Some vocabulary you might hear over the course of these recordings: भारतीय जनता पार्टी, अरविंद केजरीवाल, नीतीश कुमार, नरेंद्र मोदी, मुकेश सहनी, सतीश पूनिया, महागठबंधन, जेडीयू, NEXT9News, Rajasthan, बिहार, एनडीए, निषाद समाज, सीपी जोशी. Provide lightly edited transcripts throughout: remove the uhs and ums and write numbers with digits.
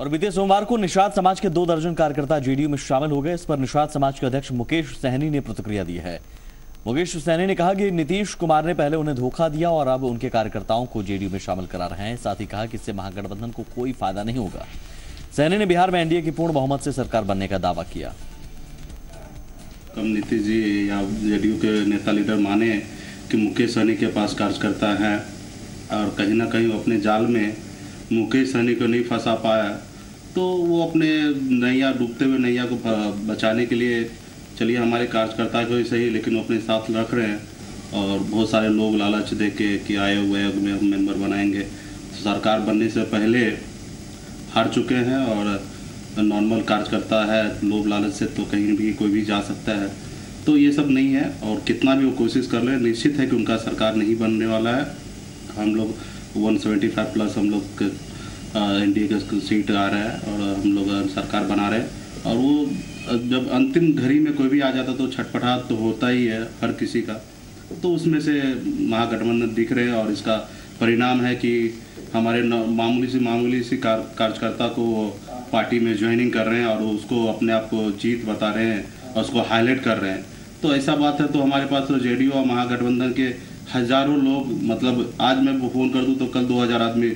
और बीते सोमवार को निषाद समाज के 2 दर्जन कार्यकर्ता जेडीयू में शामिल हो गए। इस पर निषाद समाज के अध्यक्ष मुकेश सहनी ने प्रतिक्रिया दी है। मुकेश सहनी ने कहा कि नीतीश कुमार ने पहले उन्हें धोखा दिया और अब उनके कार्यकर्ताओं को जेडीयू में शामिल करा रहे हैं। साथ ही कहा कि इससे महागठबंधन को कोई फायदा नहीं होगा। सहनी ने बिहार में एनडीए की पूर्ण बहुमत से सरकार बनने का दावा किया। कम नीतीश जी या जेडीयू के नेता लीडर माने कि मुकेश सहनी के पास कार्यकर्ता हैं और कहीं ना कहीं अपने जाल में मुकेश सहनी को नहीं फंसा पाया, तो वो अपने नैया डूबते हुए नैया को बचाने के लिए चलिए हमारे कार्यकर्ता को ही सही लेकिन वो अपने साथ रख रहे हैं और बहुत सारे लोग लालच दे के कि आयोग वायोग में हम मेंबर बनाएंगे। तो सरकार बनने से पहले हार चुके हैं और नॉर्मल कार्यकर्ता है, लोग लालच से तो कहीं भी कोई भी जा सकता है, तो ये सब नहीं है। और कितना भी वो कोशिश कर ले, निश्चित है कि उनका सरकार नहीं बनने वाला है। हम लोग 175 प्लस हम लोग एनडीए के सीट आ रहा है और हम लोग सरकार बना रहे हैं। और वो जब अंतिम घड़ी में कोई भी आ जाता तो छटपटाहट तो होता ही है हर किसी का, तो उसमें से महागठबंधन दिख रहे हैं। और इसका परिणाम है कि हमारे मामूली सी कार्यकर्ता को पार्टी में ज्वाइनिंग कर रहे हैं और उसको अपने आप को जीत बता रहे हैं और उसको हाईलाइट कर रहे हैं। तो ऐसा बात है तो हमारे पास तो जेडीयू और महागठबंधन के हजारों लोग, मतलब आज मैं फोन कर दूं तो कल 2000 आदमी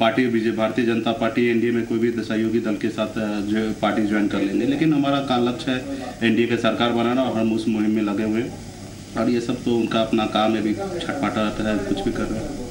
party भारतीय जनता पार्टी एनडीए में कोई भी सहयोगी दल के साथ जो पार्टी ज्वाइन कर लेंगे। लेकिन हमारा का लक्ष्य है एनडीए की सरकार बनाना और हम उस मुहिम में लगे हुए हैं। और ये सब तो उनका अपना काम है, भी छटपटा रहता है, कुछ भी कर रहे हैं।